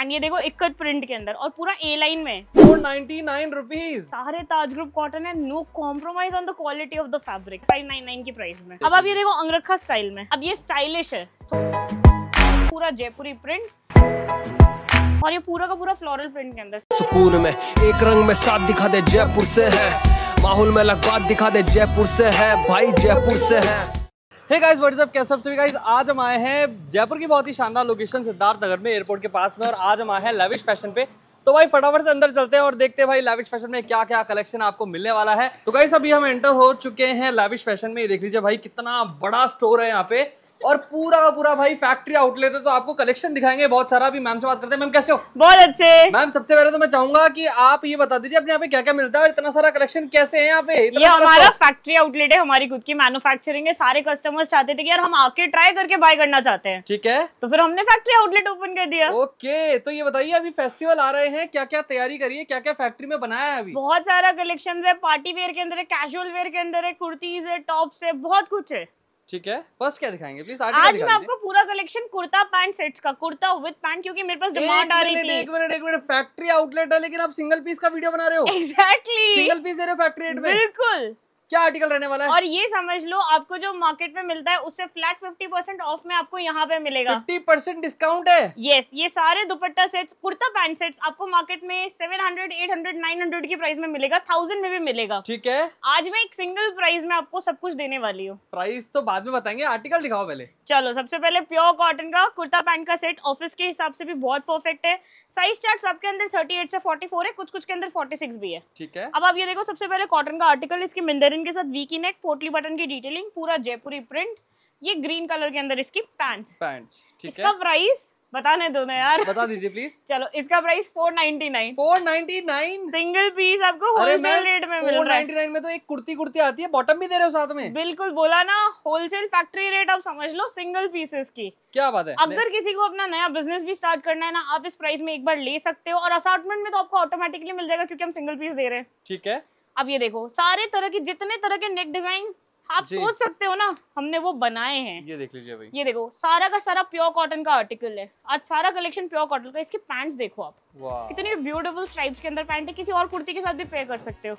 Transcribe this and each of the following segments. And ये देखो ikat print के अंदर और पूरा ए लाइन में 499 रुपीज। सारे ताज ग्रुप कॉटन है, no compromise on the quality of the fabric. 599 की प्राइस में। अब आप ये देखो अंगरखा स्टाइल में, अब ये स्टाइलिश है, पूरा जयपुरी प्रिंट और ये पूरा का पूरा फ्लोरल प्रिंट के अंदर। सुकून में एक रंग में साथ दिखा दे जयपुर से है, माहौल में लगभग दिखा दे जयपुर से है, भाई जयपुर से है। हे गाइस व्हाट्स अप, कैसे हो आप सभी गाइस। आज हम आए हैं जयपुर की बहुत ही शानदार लोकेशन सिद्धार्थ नगर में, एयरपोर्ट के पास में, और आज हम आए हैं लविश फैशन पे। तो भाई फटाफट से अंदर चलते हैं और देखते हैं भाई लविश फैशन में क्या क्या कलेक्शन आपको मिलने वाला है। तो गाइस अभी हम एंटर हो चुके हैं लविश फैशन में। ये देख लीजिए भाई कितना बड़ा स्टोर है यहाँ पे और पूरा पूरा भाई फैक्ट्री आउटलेट है। तो आपको कलेक्शन दिखाएंगे बहुत सारा। अभी मैम से बात करते हैं। मैम कैसे हो? बहुत अच्छे। मैम सबसे पहले तो मैं चाहूंगा कि आप ये बता दीजिए अपने यहाँ पे क्या क्या मिलता है और इतना सारा कलेक्शन कैसे है यहाँ पे? ये हमारा फैक्ट्री आउटलेट है, हमारी खुद की मैन्युफैक्चरिंग है। सारे कस्टमर्स चाहते थे कि यार हम आके ट्राई करके बाय करना चाहते हैं, ठीक है, तो फिर हमने फैक्ट्री आउटलेट ओपन कर दिया। ओके, तो ये बताइए अभी फेस्टिवल आ रहे हैं, क्या क्या तैयारी करिए, क्या क्या फैक्ट्री में बनाया है? अभी बहुत सारा कलेक्शन है, पार्टी वेयर के अंदर है, कैजुअल वेयर के अंदर है, कुर्तीज है, टॉप्स है, बहुत कुछ है। ठीक है, फर्स्ट क्या दिखाएंगे प्लीज? आज मैं आपको पूरा कलेक्शन कुर्ता पैंट सेट्स का, कुर्ता विद पैंट, क्योंकि मेरे पास डिमांड आ रही थी। एक मिनट, फैक्ट्री आउटलेट है लेकिन आप सिंगल पीस का वीडियो बना रहे हो। एग्जैक्टली, सिंगल पीस दे रहे हो फैक्ट्री रेट में। बिल्कुल। क्या आर्टिकल रहने वाला है? और ये समझ लो आपको जो मार्केट में मिलता है उससे फ्लैट 50% ऑफ में आपको यहाँ पे मिलेगा। 50% डिस्काउंट है। यस, ये सारे dupatta sets, kurta pant sets आपको मार्केट में 700, 800, 900 की प्राइस में मिलेगा, 1000 में भी मिलेगा। ठीक है, आज मैं एक सिंगल प्राइस में आपको सब कुछ देने वाली हूँ। प्राइस तो बाद में बताएंगे, आर्टिकल दिखाओ पहले। चलो, सबसे पहले प्योर कॉटन का कुर्ता पैंट का सेट, ऑफिस के हिसाब से भी बहुत परफेक्ट है। साइज चार्ट सबके अंदर 38 से 44 है, कुछ कुछ के अंदर 46 भी है। ठीक है, अब आप ये देखो सबसे पहले कॉटन का आर्टिकल, इसकी मिंदर इनके साथ वी की नेक, पोटली बटन की डिटेलिंग, पूरा जयपुरी प्रिंट, ये ग्रीन कलर के अंदर इसकी पैंट्स। ठीक है, इसका प्राइस बताने दो ना यार, बता दीजिए प्लीज। चलो, इसका प्राइस 499 सिंगल पीस आपको होलसेल रेट में मिल रहा है। 499 में तो एक कुर्ती आती है, बॉटम भी दे रहे हो साथ में। बिल्कुल, बोला ना होलसेल फैक्ट्री रेट, आप समझ लो सिंगल पीसेस की। क्या बात है। अगर किसी को अपना नया बिजनेस भी स्टार्ट करना है ना, आप इस प्राइस में एक बार ले सकते हो और असॉर्टमेंट में तो आपको ऑटोमेटिकली मिल जाएगा क्योंकि हम सिंगल पीस दे रहे हैं। ठीक है, अब ये देखो सारे तरह के जितने तरह के नेक डिजाइन आप सोच सकते हो ना, हमने वो बनाए हैं। ये देख लीजिए भाई, ये देखो सारा का सारा प्योर कॉटन का आर्टिकल है। आज सारा कलेक्शन प्योर कॉटन का। इसकी पैंट्स देखो आप, कितनी ब्यूटीफुल स्ट्राइप्स के अंदर पैंट है, किसी और कुर्ती के साथ भी पेयर कर सकते हो।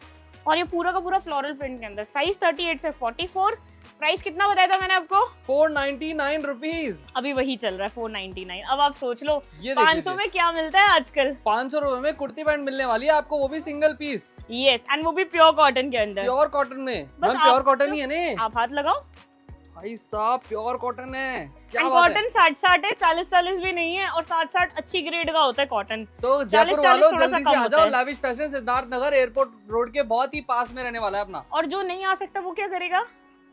और ये पूरा का पूरा फ्लोरल प्रिंट के अंदर, साइज 38 से 44। प्राइस कितना बताया था मैंने आपको? 499 रुपीज। अभी वही चल रहा है 499। अब आप सोच लो 500 में क्या मिलता है आजकल। 500 रुपए में कुर्ती पैंट मिलने वाली है आपको, वो भी सिंगल पीस। यस, एंड वो भी प्योर कॉटन के अंदर। प्योर कॉटन में, बस प्योर कॉटन ही है ना, आप हाथ लगाओ भाई साहब, प्योर कॉटन है। क्या बात है। कॉटन 60 है, 40 भी नहीं है, और 60 अच्छी ग्रेड का होता है कॉटन। तो जयपुर वालों जल्दी से आ जाओ, lavish fashion Siddharth Nagar airport road के बहुत ही पास में रहने वाला है अपना। और जो नहीं आ सकता वो क्या करेगा?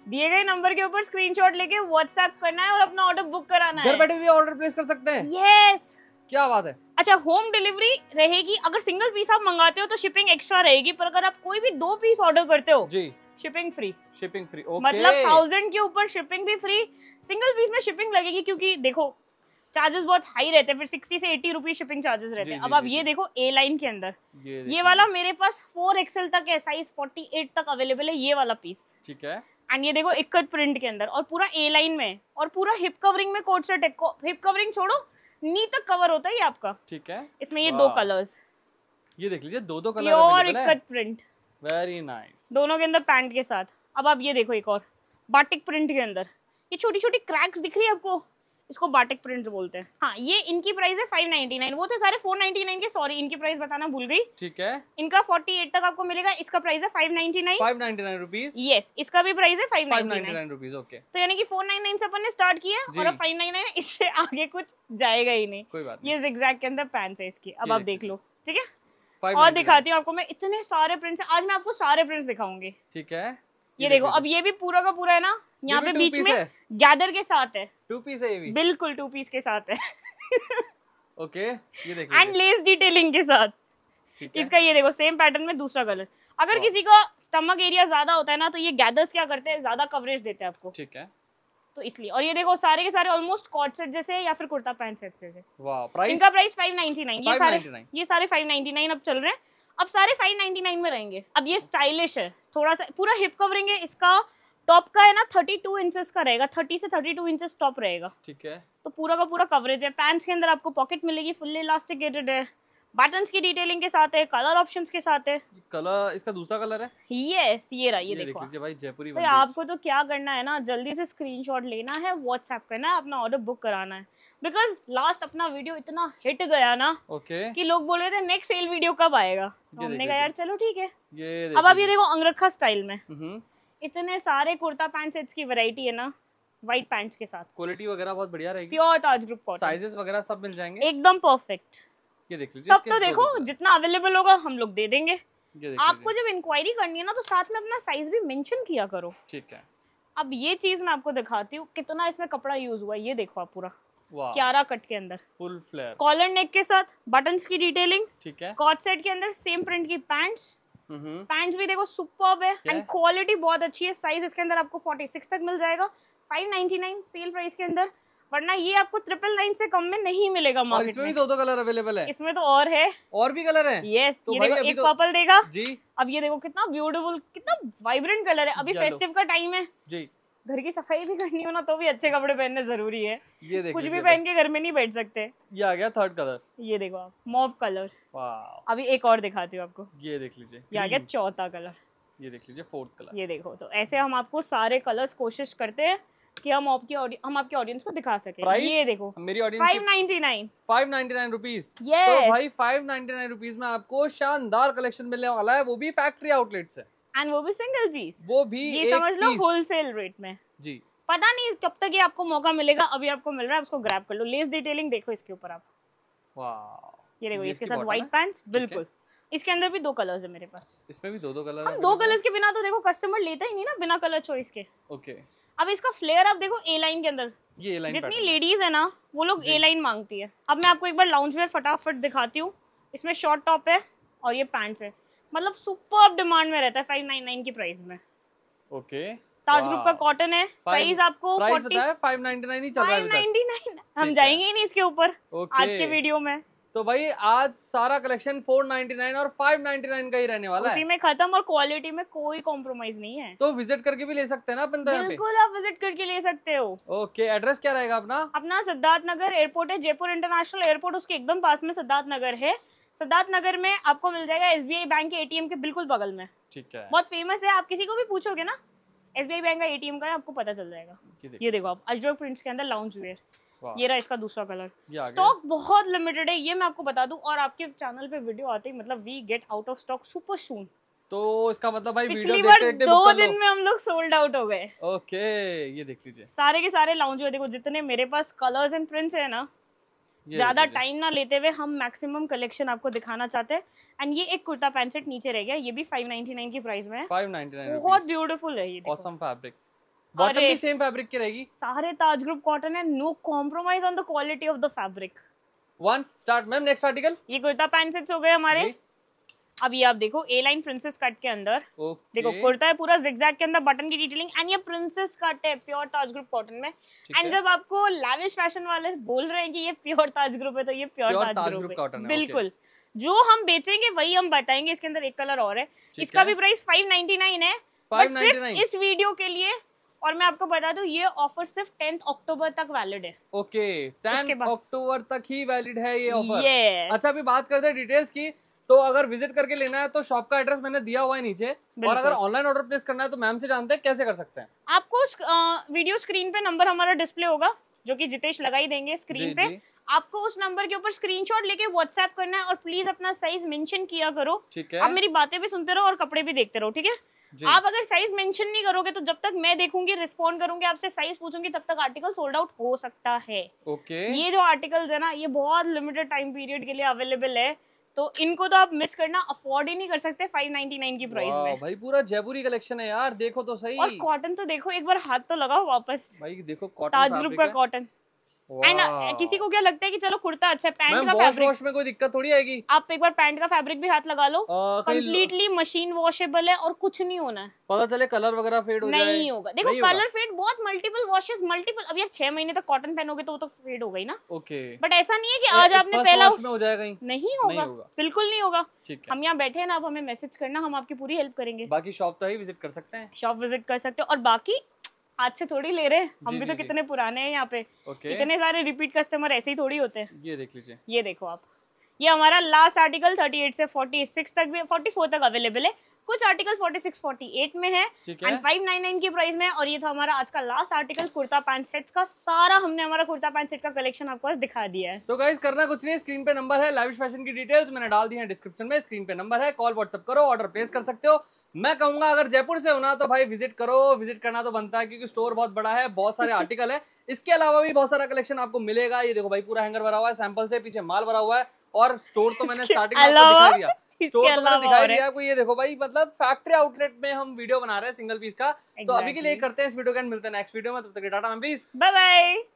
दिए गए नंबर के ऊपर स्क्रीनशॉट लेके व्हाट्सएप करना है और अपना ऑर्डर बुक कराना है। घर बैठे भी ऑर्डर प्लेस कर सकते हैं। यस, क्या बात है। अच्छा, होम डिलीवरी रहेगी। अगर सिंगल पीस आप मंगाते हो तो शिपिंग एक्स्ट्रा रहेगी, पर अगर आप कोई भी दो पीस ऑर्डर करते हो जी, shipping free. Shipping free, okay. मतलब 1000 के ऊपर शिपिंग भी फ्री। सिंगल पीस में शिपिंग लगेगी क्योंकि देखो चार्जेस बहुत हाई रहते हैं, फिर 60 से 80 रुपीज शिपिंग चार्जेस रहते हैं। अब आप ये देखो ए लाइन के अंदर, ये वाला मेरे पास 4XL तक है, साइज 48 तक अवेलेबल है ये वाला पीस। ठीक है, एंड ये देखो इक्कत प्रिंट के अंदर और पूरा ए लाइन में और पूरा हिप कवरिंग में कोट सेट है। हिप कवरिंग छोड़ो, नी तक कवर होता है ये आपका। ठीक है, इसमें ये 2 कलर्स, ये देख लीजिए, 2 कलर और इक्कत प्रिंट। वेरी नाइस, दोनों के अंदर पैंट के साथ। अब आप ये देखो एक और बाटिक प्रिंट के अंदर, ये छोटी छोटी क्रैक्स दिख रही है आपको, इसको बाटिक प्रिंट बोलते हैं। हाँ, ये इनकी प्राइस है 599। वो थे सारे 499 के, सॉरी इनकी प्राइस बताना भूल गई। ठीक है, इनका 48 तक आपको मिलेगा, इसका प्राइस है 599। 599 रुपीज। यस, इसका भी प्राइस है 599 रुपीज। ओके, तो यानी कि 499 से अपन ने स्टार्ट किया और 599, इससे आगे कुछ जाएगा ही नहीं। कोई बात नहीं। ये जिगजैग के अंदर पैंट्स है इसकी, अब आप देख लो। ठीक है, और दिखाती हूँ आपको मैं, इतने सारे प्रिंट्स है, आज मैं आपको सारे प्रिंट्स दिखाऊंगी। ठीक है, ये देखो, अब ये भी पूरा का पूरा है ना, यहाँ पे बीच में गैदर के साथ है, 2 पीस है ये भी। बिल्कुल 2 पीस के साथ है। ओके, ये देखो, एंड लेस डिटेलिंग के साथ। इसका ये देखो सेम पैटर्न में दूसरा कलर। अगर किसी का स्टमक एरिया ज्यादा होता है ना, तो ये गैदर्स क्या करते हैं, ज्यादा कवरेज देते हैं आपको। ठीक है, तो इसलिए। और ये देखो सारे के सारे ऑलमोस्ट कॉट सेट जैसे या फिर कुर्ता पैंट सेट जैसे। वाह, इनका प्राइस 599। ये सारे 599 अब चल रहे हैं, अब सारे 599 में रहेंगे। अब ये स्टाइलिश है थोड़ा सा, पूरा हिप कवरिंग है। इसका टॉप का है ना 32 इंचेस का रहेगा, 30 से 32 इंचेस टॉप रहेगा। ठीक है, तो पूरा का पूरा कवरेज है। पैंट्स के अंदर आपको पॉकेट मिलेगी, फुल्ली इलास्टिकेटेड है, बटन्स की डिटेलिंग के साथ है, कलर ऑप्शंस के साथ है। कलर इसका दूसरा कलर है, यस ये रहा, ये देखो लीजिए भाई जयपुरी। भाई आपको तो क्या करना है ना, जल्दी से स्क्रीनशॉट लेना है, व्हाट्सएप करना है, अपना ऑर्डर बुक कराना है, बिकॉज लास्ट अपना वीडियो इतना हिट गया ना कि लोग बोल रहे थे नेक्स्ट सेल वीडियो कब आएगा। हमने कहा यार चलो ठीक है। अब ये देखो अंगरखा स्टाइल में इतने सारे कुर्ता पैंट सेट्स की वैरायटी है ना, व्हाइट पैंट्स के साथ। क्वालिटी वगैरह बहुत बढ़िया रहेगी, pure Taj group cotton. Sizes वगैरह सब मिल जाएंगे एकदम परफेक्ट, ये देख लीजिए सब। तो देखो जितना अवेलेबल होगा हम लोग दे देंगे। आपको जब इंक्वायरी करनी है ना तो साथ में अपना साइज भी मेंशन किया करो, ठीक है। अब ये चीज मैं आपको दिखाती हूँ कितना इसमें कपड़ा यूज हुआ है। ये देखो आप पूरा 11 कट के अंदर फुल फ्लेयर कॉलर नेक के साथ, बटन्स की डिटेलिंग, ठीक है। कॉट सेट के अंदर सेम प्रिंट की पैंट्स, पैंट्स भी देखो सुपर्ब है एंड क्वालिटी बहुत अच्छी है। साइज इसके अंदर आपको 46 तक मिल जाएगा, 599 सेल प्राइस के अंदर, वरना ये आपको 999 से कम में नहीं मिलेगा मार्केट में। इसमें भी दो कलर अवेलेबल है, इसमें तो और है, और भी कलर है। यस तो ये देखो एक पर्पल देगा जी। अब ये देखो कितना ब्यूटीफुल, कितना वाइब्रेंट कलर है। अभी फेस्टिव का टाइम है जी, घर की सफाई भी करनी हो ना तो भी अच्छे कपड़े पहनने जरूरी है। ये देखो कुछ भी पहन के घर में नहीं बैठ सकते। ये आ गया थर्ड कलर, ये देखो आप मॉव कलर। अभी एक और दिखाती हूँ आपको, ये देख लीजिए। ये आ गया चौथा कलर, ये देख लीजिए फोर्थ कलर। ये देखो, तो ऐसे हम आपको सारे कलर्स कोशिश करते हैं कि हम आपके ऑडियंस को दिखा सके। ये देखो मेरी ऑडियंस 599 रुपीज। तो भाई 599 रुपीज में आपको शानदार कलेक्शन मिलने वाला है, वो भी फैक्ट्री आउटलेट से एंड वो भी सिंगल पीस, वो भी ये समझ लो होलसेल रेट में जी। पता नहीं कब तक ये आपको मौका मिलेगा, अभी आपको मिल रहा है, उसको ग्रैब कर लो। लेस डिटेलिंग देखो इसके ऊपर आप, वाह ये देखो इसके साथ व्हाइट पैंट्स। बिल्कुल इसके अंदर भी दो कलर्स है मेरे पास, इसमें भी दो कलर। हम दो कलर्स के बिना तो देखो कस्टमर लेता ही नहीं ना, बिना कलर चॉइस के। ओके अब इसका फ्लेयर आप देखो ए लाइन के अंदर, ये लाइन जितनी लेडीज है ना वो लोग ए लाइन मांगती है। अब मैं आपको एक बार लाउंज वेयर फटाफट दिखाती हूँ। इसमें शॉर्ट टॉप है और ये पैंट्स है, मतलब सुपर डिमांड में रहता है 599 की प्राइस में। ओके ताज ग्रुप का कॉटन है, साइज आपको 599 ही चल रहा है, 599 हम जाएंगे ही नहीं इसके ऊपर आज के वीडियो में। तो भाई आज सारा कलेक्शन 499 और 599 का ही रहने वाला है, उसी में खत्म, और क्वालिटी में कोई कॉम्प्रोमाइज नहीं है। तो विजिट करके भी ले सकते हैं ना अपन? बिल्कुल आप विजिट करके ले सकते हो। ओके एड्रेस क्या रहेगा अपना? अपना सिद्धार्थ नगर एयरपोर्ट है, जयपुर इंटरनेशनल एयरपोर्ट उसके एकदम पास में सिद्धार्थ नगर है। सिद्धार्थ नगर में आपको मिल जाएगा SBI बैंक के ATM के बिल्कुल बगल में, ठीक है। बहुत फेमस है, आप किसी को भी पूछोगे ना SBI बैंक का ATM का आपको पता चल जाएगा। ये देखो आप अजरक प्रिंट्स के अंदर लाउंज वेयर, ये रहा इसका दूसरा कलर। स्टॉक बहुत लिमिटेड है ये मैं आपको बता दूं, और आपके चैनल पे वीडियो आते ही मतलब we get out of stock super soon. तो इसका मतलब भाई वीडियो देखते-देखते 2 दिन में हम लोग सोल्ड आउट हो गए। ओके ये देख लीजिए सारे के सारे लाउंज है। देखो जितने मेरे पास कलर्स एंड प्रिंट्स है ना, ज्यादा टाइम ना लेते हुए हम मैक्सिमम कलेक्शन आपको दिखाना चाहते हैं। एंड ये एक कुर्ता पैंट सेट नीचे रह गया, ये भी 599 की प्राइस में है। 599 बहुत ब्यूटीफुल है, ये ऑसम फैब्रिक। बॉटम भी सेम फैब्रिक की रहेगी, सारे ताज ग्रुप कॉटन है, no compromise on the quality of the fabric. One start ma'am next article. ये कुर्ता पैंट सेट्स हो गए हमारे। अब ये आप देखो ए लाइन प्रिंसेस कट के अंदर, देखो कुर्ता है पूरा zigzag के अंदर, बटन की डिटेलिंग एंड ये प्रिंसेस कट है प्योर ताज ग्रुप कॉटन में। एंड जब आपको लैविश फैशन वाले बोल रहे हैं कि ये प्योर ताज ग्रुप है तो ये प्योर ताज ग्रुप कॉटन है। बिल्कुल जो हम बेचेंगे वही हम बताएंगे। इसके अंदर एक कलर और है, इसका भी प्राइस 599 है, बट सिर्फ इस वीडियो के लिए। और मैं आपको बता दूं ये ऑफर सिर्फ 10 अक्टूबर तक वैलिड है। ओके 10 अक्टूबर तक ही वैलिड है ये ऑफर। अच्छा अभी बात करते हैं डिटेल्स की, तो अगर विजिट करके लेना है तो शॉप का एड्रेस मैंने दिया हुआ है नीचे, और अगर ऑनलाइन ऑर्डर प्लेस करना है तो मैम से जानते हैं कैसे कर सकते हैं। आपको वीडियो स्क्रीन पे नंबर हमारा डिस्प्ले होगा जो कि जितेश लगा ही देंगे स्क्रीन पे। आपको उस नंबर के ऊपर स्क्रीनशॉट लेके व्हाट्सएप करना है और प्लीज अपना साइज मेंशन किया करो, ठीक है। आप मेरी बातें भी सुनते रहो और कपड़े भी देखते रहो, ठीक है। आप अगर साइज मेंशन नहीं करोगे तो जब तक मैं देखूंगी, रिस्पॉन्ड करूंगी, आपसे साइज पूछूंगी, तब तक आर्टिकल सोल्ड आउट हो सकता है। ओके ये जो आर्टिकल्स है ना ये बहुत लिमिटेड टाइम पीरियड के लिए अवेलेबल है, तो इनको तो आप मिस करना, अफोर्ड ही नहीं कर सकते 599 की प्राइस में। भाई पूरा जयपुरी कलेक्शन है यार, देखो तो सही। और कॉटन तो देखो, एक बार हाथ तो लगाओ वापस भाई, देखो ताज ग्रुप का कॉटन। एंड किसी को क्या लगता है कि चलो कुर्ता अच्छा है, पैंट का फैब्रिक वॉश में कोई दिक्कत थोड़ी आएगी। आप एक बार पैंट का फैब्रिक भी हाथ लगा लो, कंप्लीटली मशीन वॉशेबल है और कुछ नहीं होना है, पता चले कलर वगैरह फेड हो जाए नहीं होगा। देखो कलर फेड बहुत मल्टीपल वॉशेस मल्टीपल, अब यार 6 महीने तक कॉटन पहनोगे तो वो तो फेड हो गई ना। ओके बट ऐसा नहीं है कि आज आपने पहला हो जाएगा, नहीं होगा, बिल्कुल नहीं होगा। हम यहाँ बैठे हैं ना, आप हमें मैसेज करना, हम आपकी पूरी हेल्प करेंगे। बाकी शॉप तो ही विजिट कर सकते हैं, शॉप विजिट कर सकते हो। और बाकी आज से थोड़ी ले रहे हैं हम भी तो कितने पुराने हैं यहाँ पे। इतने सारे रिपीट कस्टमर ऐसे ही थोड़ी होते हैं। ये देख लीजिए, ये देखो आप, ये हमारा लास्ट आर्टिकल 38 से 46 तक भी 44 तक अवेलेबल है। कुछ आर्टिकल 46, 48 में है एंड 599 की प्राइस में। और ये था हमारा आज का last article kurta pant sets का। सारा हमने हमारा कुर्ता पैंट सेट का कलेक्शन आपको आज दिखा दिया है। तो गाइस करना कुछ नहीं, स्क्रीन पे नंबर है, लाविश फैशन की डिटेल्स मैंने डाल दी है डिस्क्रिप्शन में, स्क्रीन पे नंबर है, कॉल व्हाट्सअप करो, ऑर्डर प्लेस कर सकते हो। मैं कहूंगा अगर जयपुर से होना तो भाई विजिट करो, विजिट करना तो बनता है क्योंकि स्टोर बहुत बड़ा है, बहुत सारे आर्टिकल है। इसके अलावा भी बहुत सारा कलेक्शन आपको मिलेगा। ये देखो भाई पूरा हैंगर भरा हुआ है, सैंपल से पीछे माल भरा हुआ है। और स्टोर तो मैंने स्टार्टिंग में आपको दिखा दिया, स्टोर तो मैंने दिखा दिया आपको। ये देखो भाई मतलब फैक्ट्री आउटलेट में हम वीडियो बना रहे हैं सिंगल पीस का। तो अभी के लिए करते हैं इस वीडियो के, मिलते हैं नेक्स्ट वीडियो में, तब तक के टाटा, बाय बाय।